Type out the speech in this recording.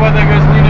How about that, guys?